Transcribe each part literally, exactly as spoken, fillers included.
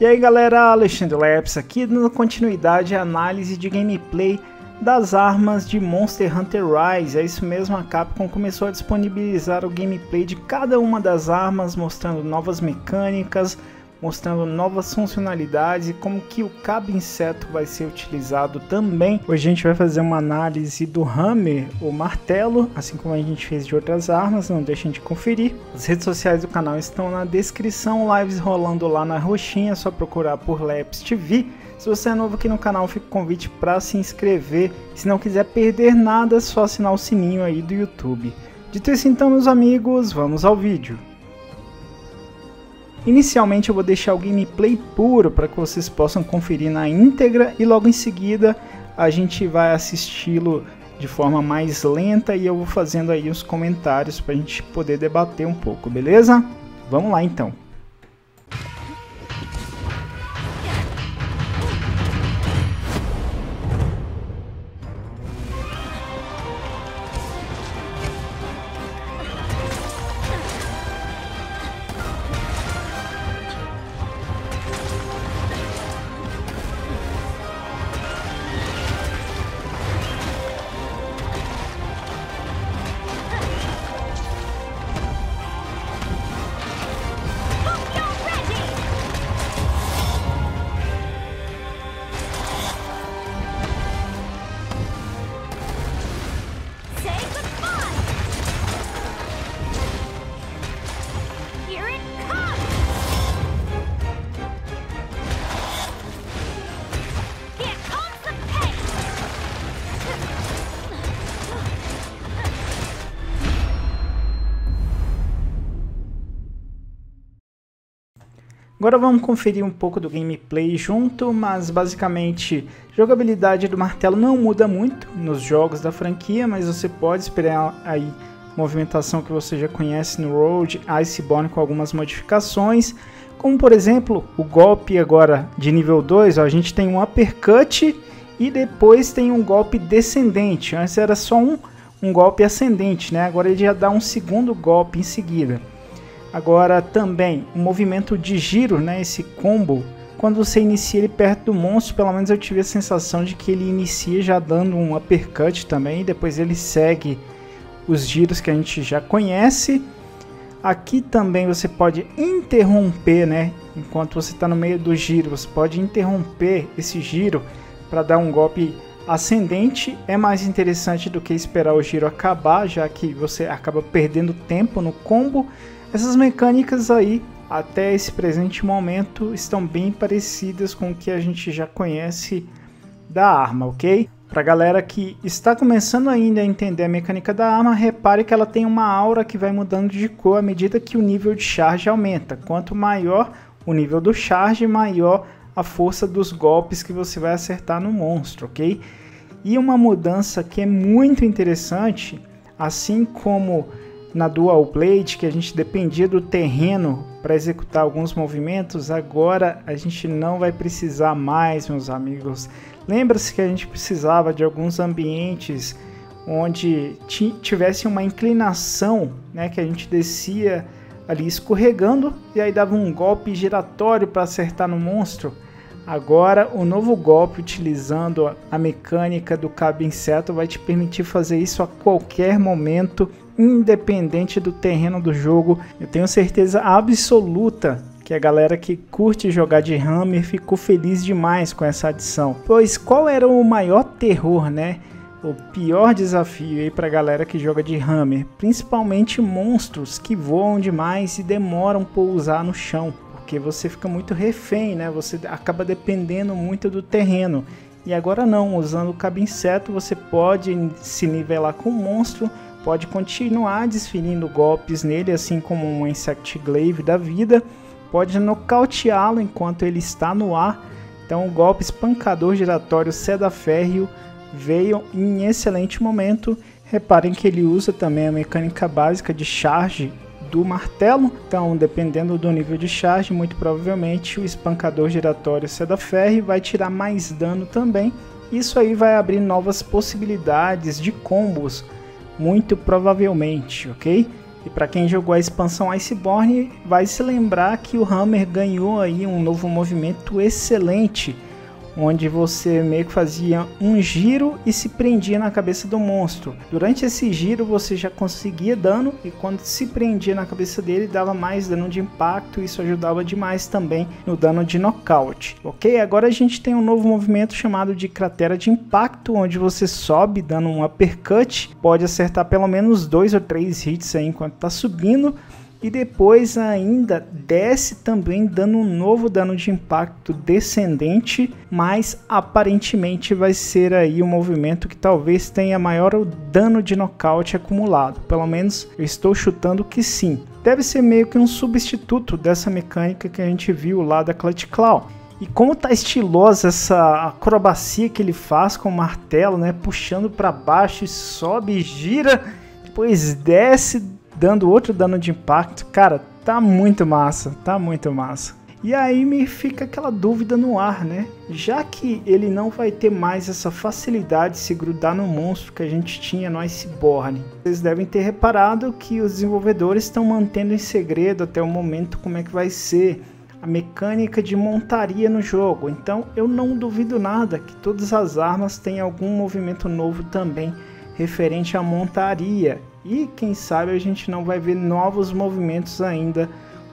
E aí galera, Alexandre Leps aqui, dando continuidade à análise de gameplay das armas de Monster Hunter Rise. É isso mesmo, a Capcom começou a disponibilizar o gameplay de cada uma das armas, mostrando novas mecânicas, mostrando novas funcionalidades e como que o cabo inseto vai ser utilizado também. Hoje a gente vai fazer uma análise do Hammer, o martelo, assim como a gente fez de outras armas, não deixem de conferir. As redes sociais do canal estão na descrição, lives rolando lá na roxinha, é só procurar por LepsTV. Se você é novo aqui no canal, fica o convite para se inscrever. Se não quiser perder nada, é só assinar o sininho aí do YouTube. Dito isso então, meus amigos, vamos ao vídeo. Inicialmente eu vou deixar o gameplay puro para que vocês possam conferir na íntegra e logo em seguida a gente vai assisti-lo de forma mais lenta e eu vou fazendo aí os comentários para a gente poder debater um pouco, beleza? Vamos lá então! Agora vamos conferir um pouco do gameplay junto, mas basicamente a jogabilidade do martelo não muda muito nos jogos da franquia, mas você pode esperar aí movimentação que você já conhece no Road, Iceborne, com algumas modificações, como por exemplo o golpe agora de nível dois, ó, a gente tem um uppercut e depois tem um golpe descendente, antes era só um, um golpe ascendente, né? Agora ele já dá um segundo golpe em seguida. Agora também o movimento de giro, né, esse combo, quando você inicia ele perto do monstro, pelo menos eu tive a sensação de que ele inicia já dando um uppercut também, e depois ele segue os giros que a gente já conhece. Aqui também você pode interromper, né, enquanto você está no meio do giro, você pode interromper esse giro para dar um golpe ascendente. É mais interessante do que esperar o giro acabar, já que você acaba perdendo tempo no combo. Essas mecânicas aí, até esse presente momento, estão bem parecidas com o que a gente já conhece da arma, ok? Para a galera que está começando ainda a entender a mecânica da arma, repare que ela tem uma aura que vai mudando de cor à medida que o nível de charge aumenta. Quanto maior o nível do charge, maior a força dos golpes que você vai acertar no monstro, ok? E uma mudança que é muito interessante, assim como na Dual Blade, que a gente dependia do terreno para executar alguns movimentos, agora a gente não vai precisar mais, meus amigos. Lembra-se que a gente precisava de alguns ambientes onde tivesse uma inclinação, né, que a gente descia ali escorregando e aí dava um golpe giratório para acertar no monstro. Agora o novo golpe, utilizando a mecânica do cabo inseto, vai te permitir fazer isso a qualquer momento, independente do terreno do jogo. Eu tenho certeza absoluta que a galera que curte jogar de Hammer ficou feliz demais com essa adição, pois qual era o maior terror, né? O pior desafio aí para a galera que joga de Hammer, principalmente monstros que voam demais e demoram a pousar no chão, porque você fica muito refém, né? Você acaba dependendo muito do terreno. E agora não, usando o cabo inseto você pode se nivelar com o monstro, pode continuar desferindo golpes nele, assim como um Insect Glaive da vida, pode nocauteá-lo enquanto ele está no ar. Então o golpe espancador giratório Seda-Férreo veio em excelente momento. Reparem que ele usa também a mecânica básica de charge do martelo, então dependendo do nível de charge, muito provavelmente o espancador giratório Seda-Férreo vai tirar mais dano também. Isso aí vai abrir novas possibilidades de combos, muito provavelmente, ok? E para quem jogou a expansão Iceborne, vai se lembrar que o Hammer ganhou aí um novo movimento excelente, onde você meio que fazia um giro e se prendia na cabeça do monstro. Durante esse giro você já conseguia dano, e quando se prendia na cabeça dele dava mais dano de impacto, e isso ajudava demais também no dano de nocaute. Ok, agora a gente tem um novo movimento chamado de cratera de impacto, onde você sobe dando um uppercut, pode acertar pelo menos dois ou três hits aí enquanto tá subindo, e depois ainda desce também dando um novo dano de impacto descendente, mas aparentemente vai ser aí o movimento que talvez tenha maior o dano de nocaute acumulado. Pelo menos eu estou chutando que sim. Deve ser meio que um substituto dessa mecânica que a gente viu lá da Clutch Claw. E como tá estilosa essa acrobacia que ele faz com o martelo, né? Puxando para baixo, sobe, gira, depois desce, dando outro dano de impacto. Cara, tá muito massa, tá muito massa. E aí me fica aquela dúvida no ar, né? Já que ele não vai ter mais essa facilidade de se grudar no monstro que a gente tinha no Iceborne. Vocês devem ter reparado que os desenvolvedores estão mantendo em segredo até o momento como é que vai ser a mecânica de montaria no jogo. Então eu não duvido nada que todas as armas tenham algum movimento novo também referente à montaria. E quem sabe a gente não vai ver novos movimentos ainda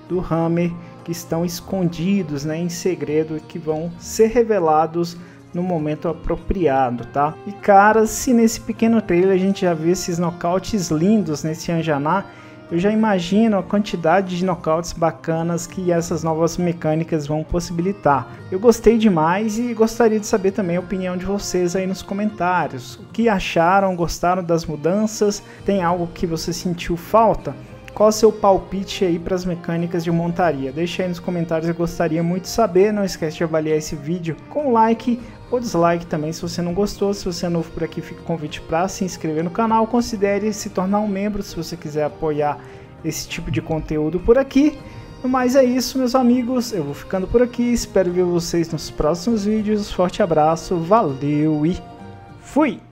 do Hammer que estão escondidos, né, em segredo, e que vão ser revelados no momento apropriado, tá? E cara, se nesse pequeno trailer a gente já viu esses nocautes lindos nesse Anjana, eu já imagino a quantidade de nocautes bacanas que essas novas mecânicas vão possibilitar. Eu gostei demais e gostaria de saber também a opinião de vocês aí nos comentários. O que acharam? Gostaram das mudanças? Tem algo que você sentiu falta? Qual o seu palpite aí para as mecânicas de montaria? Deixa aí nos comentários, eu gostaria muito de saber. Não esquece de avaliar esse vídeo com like ou dislike também se você não gostou. Se você é novo por aqui, fica o convite para se inscrever no canal. Considere se tornar um membro se você quiser apoiar esse tipo de conteúdo por aqui. Mas é isso, meus amigos. Eu vou ficando por aqui. Espero ver vocês nos próximos vídeos. Forte abraço, valeu e fui!